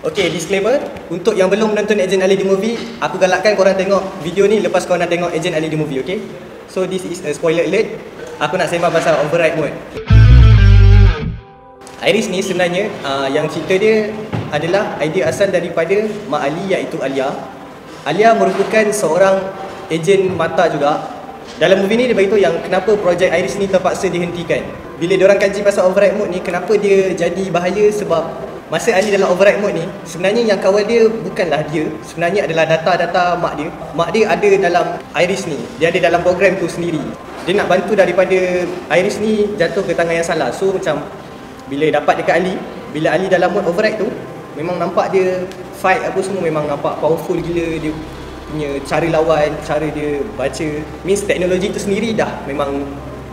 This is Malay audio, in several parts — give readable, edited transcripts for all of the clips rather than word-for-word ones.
Okay, disclaimer, untuk yang belum menonton Ejen Ali The Movie, aku galakkan korang tengok video ni lepas korang nak tengok Ejen Ali The Movie, okay? So this is a spoiler alert. Aku nak sembang pasal override mode. Iris ni sebenarnya, yang cerita dia adalah idea asal daripada Mak Ali, iaitu Alia. Alia merupakan seorang ejen mata juga. Dalam movie ni dia beritahu yang kenapa projek Iris ni terpaksa dihentikan. Bila diorang kaji pasal override mode ni, kenapa dia jadi bahaya, sebab masa Ali dalam override mode ni, sebenarnya yang kawal dia bukanlah dia. Sebenarnya adalah data-data mak dia. Mak dia ada dalam Iris ni. Dia ada dalam program tu sendiri. Dia nak bantu daripada Iris ni jatuh ke tangan yang salah. So macam bila dapat dekat Ali, bila Ali dalam mode override tu, memang nampak dia fight apa semua, memang nampak powerful gila. Dia punya cara lawan, cara dia baca, means teknologi tu sendiri dah memang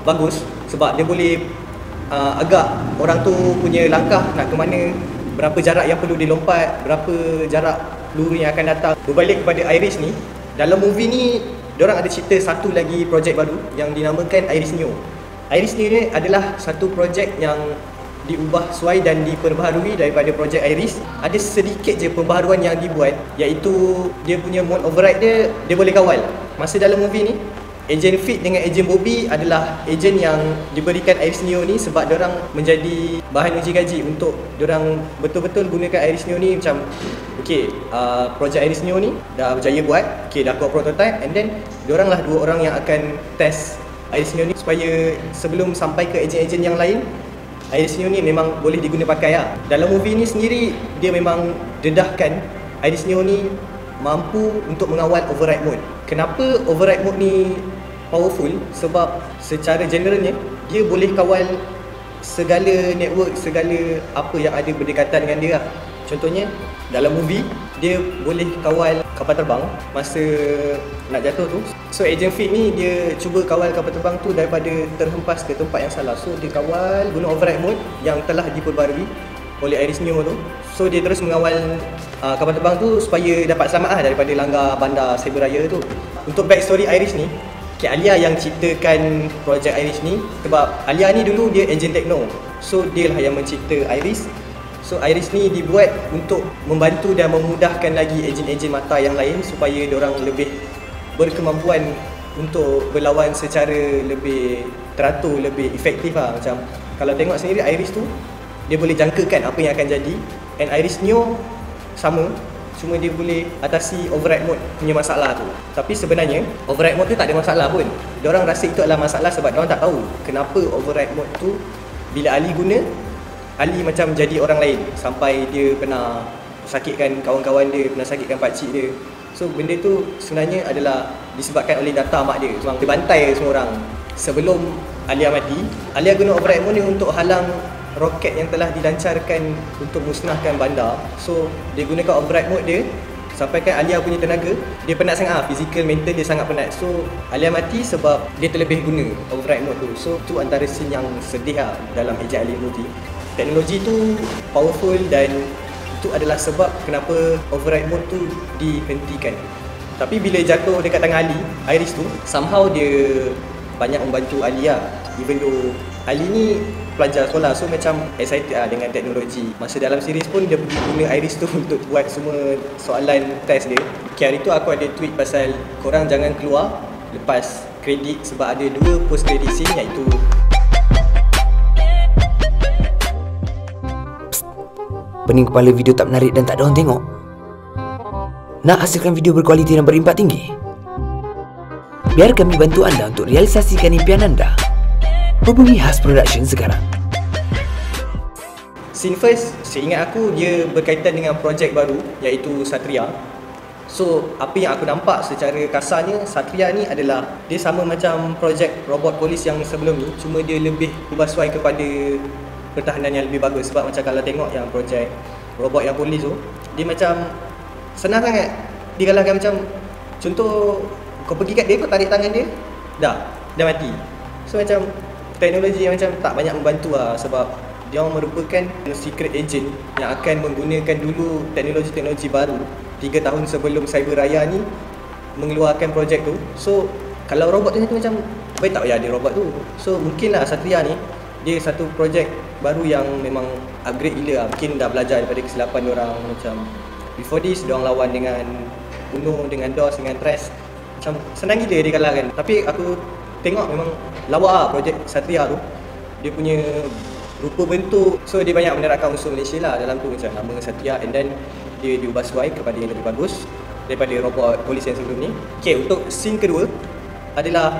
bagus. Sebab dia boleh agak orang tu punya langkah nak ke mana, berapa jarak yang perlu dilompat, berapa jarak peluru yang akan datang. Berbalik kepada Iris ni, dalam movie ni diorang ada cerita satu lagi projek baru yang dinamakan Iris Neo. Iris Neo ni adalah satu projek yang diubah suai dan diperbaharui daripada projek Iris. Ada sedikit je pembaharuan yang dibuat, iaitu dia punya mode override dia, dia boleh kawal. Masa dalam movie ni, Ejen Fit dengan Ejen Bobby adalah ejen yang diberikan Iris Neo ni sebab diorang menjadi bahan uji kaji untuk diorang betul-betul gunakan Iris Neo ni. Macam okay, projek Iris Neo ni dah berjaya buat, okay, dah buat prototype, and then diorang lah dua orang yang akan test Iris Neo ni supaya sebelum sampai ke ejen-ejen yang lain, Iris Neo ni memang boleh diguna pakai lah. Dalam movie ni sendiri, dia memang dedahkan Iris Neo ni mampu untuk mengawal override mode. Kenapa override mode ni powerful? Sebab secara generalnya, dia boleh kawal segala network, segala apa yang ada berdekatan dengan dia lah. Contohnya, dalam movie, dia boleh kawal kapal terbang masa nak jatuh tu. So, Ejen Fit ni dia cuba kawal kapal terbang tu daripada terhempas ke tempat yang salah. So, dia kawal guna override mode yang telah diperbarui oleh Iris Neo tu. So dia terus mengawal kapal terbang tu supaya dapat selamat lah daripada langgar bandar Cyber Raya tu. Untuk backstory Iris ni, okay, Alia yang ciptakan projek Iris ni. Sebab Alia ni dulu dia ejen tekno, so dia lah yang mencipta Iris. So Iris ni dibuat untuk membantu dan memudahkan lagi ejen-ejen mata yang lain supaya diorang lebih berkemampuan untuk berlawan secara lebih teratur, lebih efektif lah. Macam kalau tengok sendiri Iris tu, dia boleh jangkakan apa yang akan jadi. And Iris Neo sama, cuma dia boleh atasi override mode punya masalah tu. Tapi sebenarnya override mode tu tak ada masalah pun. Diorang rasa itu adalah masalah sebab diorang tak tahu kenapa override mode tu bila Ali guna, Ali macam jadi orang lain. Sampai dia pernah sakitkan kawan-kawan dia, pernah sakitkan pakcik dia. So benda tu sebenarnya adalah disebabkan oleh data mak dia. Sebab dia bantai semua orang. Sebelum Alia mati, Alia guna override mode ni untuk halang roket yang telah dilancarkan untuk musnahkan bandar. So dia gunakan override mode dia, sampaikan Alia punya tenaga. Dia penat sangat lah, fizikal, mental dia sangat penat. So Alia mati sebab dia terlebih guna override mode tu. So tu antara scene yang sedih lah dalam Ejen Ali movie. Teknologi tu powerful dan itu adalah sebab kenapa override mode tu dihentikan. Tapi bila jatuh dekat tangan Ali, Iris tu, somehow dia banyak membantu Ali lah. Even though Ali ni pelajar sekolah, so macam excited lah dengan teknologi. Masa dalam series pun dia pergi guna Iris tu untuk buat semua soalan test dia. Okay, hari tu aku ada tweet pasal korang jangan keluar lepas kredit sebab ada dua post credit scene, iaitu psst, pening kepala video tak menarik dan tak ada orang tengok. Nak hasilkan video berkualiti dan berimpak tinggi? Biar kami bantu anda untuk realisasikan impian anda. Hubungi Has Production sekarang. Scene first, seingat aku dia berkaitan dengan projek baru, iaitu Satria. So, apa yang aku nampak secara kasarnya, Satria ni adalah dia sama macam projek robot polis yang sebelum ni, cuma dia lebih ubah suai kepada pertahanan yang lebih bagus. Sebab macam kalau tengok yang projek robot yang polis tu, dia macam senang sangat dikalahkan. Macam contoh, kau pergi kat dia, kau tarik tangan dia, dah mati. So macam teknologi yang macam tak banyak membantu lah, sebab dia merupakan secret agent yang akan menggunakan dulu teknologi-teknologi baru 3 tahun sebelum Cyber Raya ni mengeluarkan projek tu. So kalau robot tu macam baik tak payah ada robot tu. So mungkinlah Satria ni dia satu projek baru yang memang upgrade gila lah. Mungkin dah belajar daripada kesilapan diorang. Macam before this diorang lawan dengan Uno, dengan Dos, dengan Tres. Macam senang gila dia kalah kan. Tapi aku tengok memang lawak lah projek Satria tu. Dia punya rupa bentuk, so dia banyak menerapkan unsur Malaysia lah dalam tu. Macam nama Satria and then dia diubah sesuai kepada yang lebih bagus daripada robot polis yang sebelum ni. Okay, untuk scene kedua adalah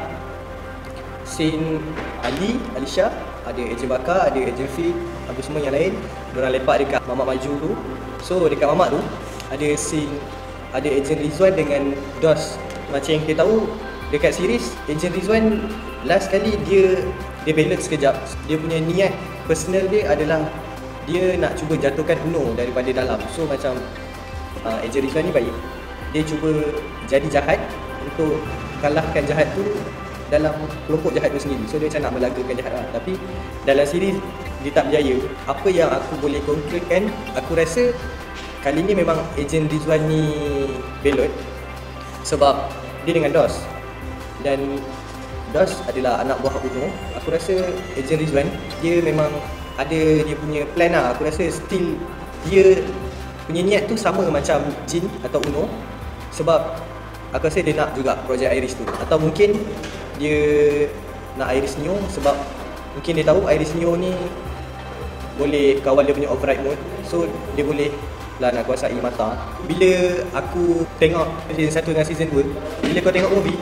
scene Ali, Alisha, ada Ejen Bakar, ada Ejen Fit, apa semua yang lain. Mereka lepak dekat mamak maju tu. So dekat mamak tu ada scene, ada Ejen Rizwan dengan Dos. Macam yang kita tahu dekat series, Ejen Rizwan last kali dia balance sekejap. Dia punya niat personal dia adalah dia nak cuba jatuhkan Uno daripada dalam. So macam Ejen Rizwan ni baik, dia cuba jadi jahat untuk kalahkan jahat tu dalam kelompok jahat tu sendiri. So dia macam nak melagakan jahat lah. Tapi dalam series dia tak berjaya. Apa yang aku boleh concludekan, aku rasa kali ni memang Ejen Rizwan ni belot sebab dia dengan Dos, dan Dos adalah anak buah Uno. Aku rasa Ejen Rizwan dia memang ada dia punya plan lah. Aku rasa still dia punya niat tu sama macam Jin atau Uno, sebab aku rasa dia nak juga projek Iris tu. Atau mungkin dia nak Iris Neo sebab mungkin dia tahu Iris Neo ni boleh kawal dia punya override mode, so dia boleh lah nak kuasai mata. Bila aku tengok season 1 dengan season 2, bila kau tengok movie,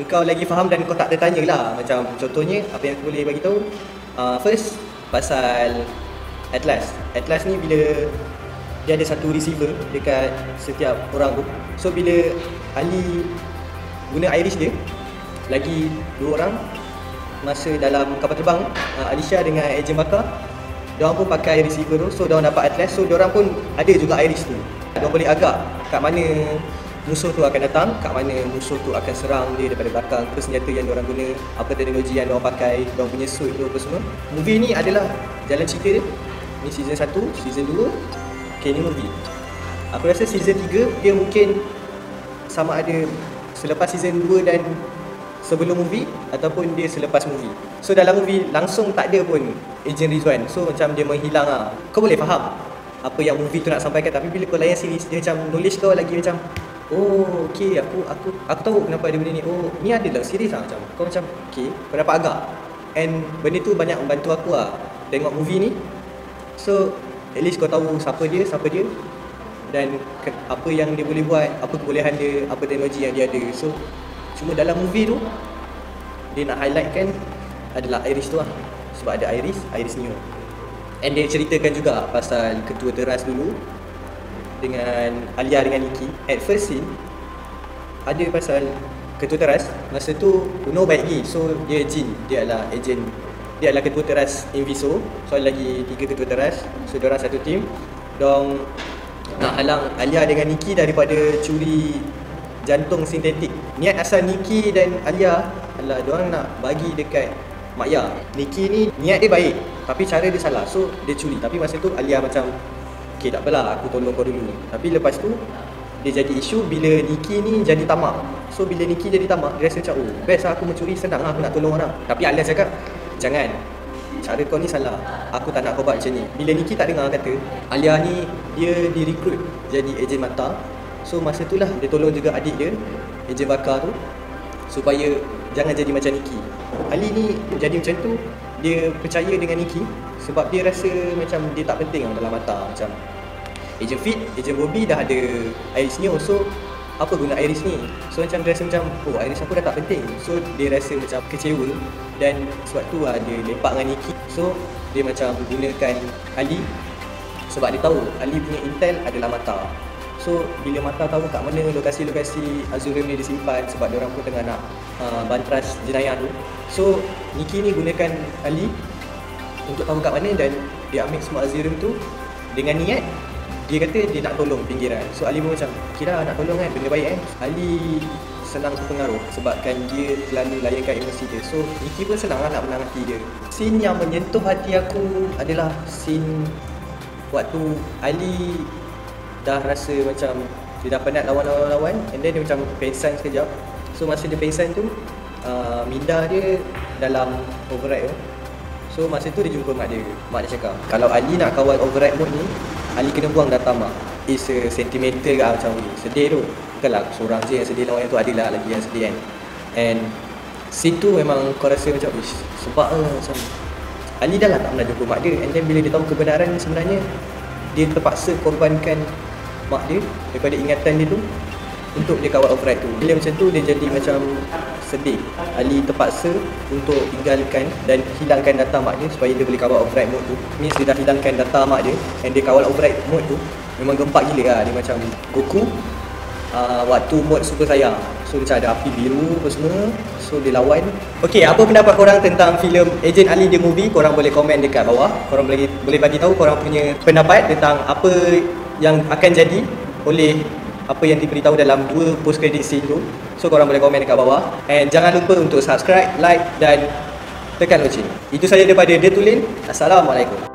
engkau lagi faham dan kau tak tertanya lah. Macam contohnya, apa yang aku boleh bagi tahu, first pasal atlas. Atlas ni bila dia ada satu receiver dekat setiap orang tu. So bila Ali guna iris dia, lagi dua orang masa dalam kapal terbang, Alisha dengan Ejen Bakar, diorang pun pakai receiver tu. So diorang dapat atlas, so diorang pun ada juga iris tu. Diorang boleh agak kat mana musuh tu akan datang, kat mana musuh tu akan serang dia daripada belakang, ke senjata yang diorang guna, apa teknologi yang diorang pakai, diorang punya suit tu apa semua. Movie ni adalah jalan cerita dia. Ni season 1, season 2, okay ni movie. Aku rasa season 3 dia mungkin sama ada selepas season 2 dan sebelum movie, ataupun dia selepas movie. So dalam movie langsung tak ada pun Ejen Rizwan, so macam dia menghilang lah. Kau boleh faham apa yang movie tu nak sampaikan, tapi bila kau layan series, dia macam knowledge kau lagi macam oh okay, aku tahu kenapa ada benda ni. Oh ni ada dalam series lah, macam kau macam okay, kau dapat agak. And benda tu banyak membantu aku lah tengok movie ni. So at least kau tahu siapa dia dan apa yang dia boleh buat, apa kebolehan dia, apa teknologi yang dia ada. So cuma dalam movie tu dia nak highlightkan adalah Iris tu lah, sebab ada Iris Neo. And dia ceritakan juga pasal ketua teras dulu dengan Alia dengan Niki. At first scene ada pasal ketua teras. Masa tu Uno baik lagi, so dia Jin, dia adalah ejen, dia adalah ketua teras Inviso. So ada lagi 3 ketua teras, so diorang satu team. Diorang nak halang Alia dengan Niki daripada curi jantung sintetik. Niat asal Niki dan Alia adalah diorang nak bagi dekat Maya. Niki ni niat dia baik tapi cara dia salah, so dia curi. Tapi masa tu Alia macam okay, tak apalah, aku tolong kau dulu. Tapi lepas tu dia jadi isu bila Niki ni jadi tamak. So bila Niki jadi tamak, dia rasa macam oh best lah, aku mencuri, senang lah, aku nak tolong orang. Tapi Alia cakap jangan, cara kau ni salah, aku tak nak kau buat macam ni. Bila Niki tak dengar kata Alia ni, dia direkrut jadi Ejen Mata. So masa tu lah dia tolong juga adik dia Ejen Bakar tu supaya jangan jadi macam Niki. Ali ni jadi macam tu, dia percaya dengan Niki sebab dia rasa macam dia tak penting dalam mata. Macam Ejen Fit, Ejen Bobby dah ada Iris Neo, so apa guna Iris ni? So macam dia rasa macam oh Iris aku dah tak penting. So dia rasa macam kecewa, dan sebab tu lah dia lepak dengan Niki. So dia macam gunakan Ali sebab dia tahu Ali punya intel adalah mata. So bila mata tahu kat mana lokasi-lokasi Azurium ni disimpan, sebab dia orang pun tengah nak bantras jenayah tu. So Niki ni gunakan Ali untuk tahu kat mana, dan dia ambil semua Azurium tu dengan niat dia kata dia nak tolong pinggiran. So Ali pun macam kira nak tolong kan, benda baik kan. Ali senang terpengaruh sebabkan dia terlalu layankan emosi dia. So Niki pun senang lah nak menang hati dia. Scene yang menyentuh hati aku adalah scene waktu Ali dah rasa macam dia dah penat lawan-lawan, and then dia macam pengsan sekejap. So masa dia pengsan tu minda dia dalam override tu. So masa tu dia jumpa mak dia. Mak dia cakap, kalau Ali nak kawal override mode ni, Ali kena buang data mak. It's a sentimental ke macam ni. Sedih tu. Bukanlah seorang je yang sedih, lawan yang tu adalah lagi yang sedih kan. And situ memang kau rasa macam, ish, sebab lah macam Ali dah lah tak pernah jumpa mak dia. And then bila dia tahu kebenaran sebenarnya, dia terpaksa korbankan mak dia daripada ingatan dia tu untuk dia kawal override tu. Bila macam tu, dia jadi macam sedih. Ali terpaksa untuk tinggalkan dan hilangkan data mak dia supaya dia boleh kawal override mode tu. Means dia dah hilangkan data mak dia, and dia kawal override mode tu memang gempak gila lah. Dia macam Goku waktu mode Super Saiyan. So dia ada api biru apa semua. So dia lawan. Okay, apa pendapat korang tentang filem Ejen Ali The Movie? Korang boleh komen dekat bawah. Korang boleh bagi tahu korang punya pendapat tentang apa yang akan jadi oleh apa yang diberitahu dalam 2 post credit scene tu. So korang boleh komen dekat bawah. And jangan lupa untuk subscribe, like dan tekan loceng. Itu saja daripada The Two Lane. Assalamualaikum.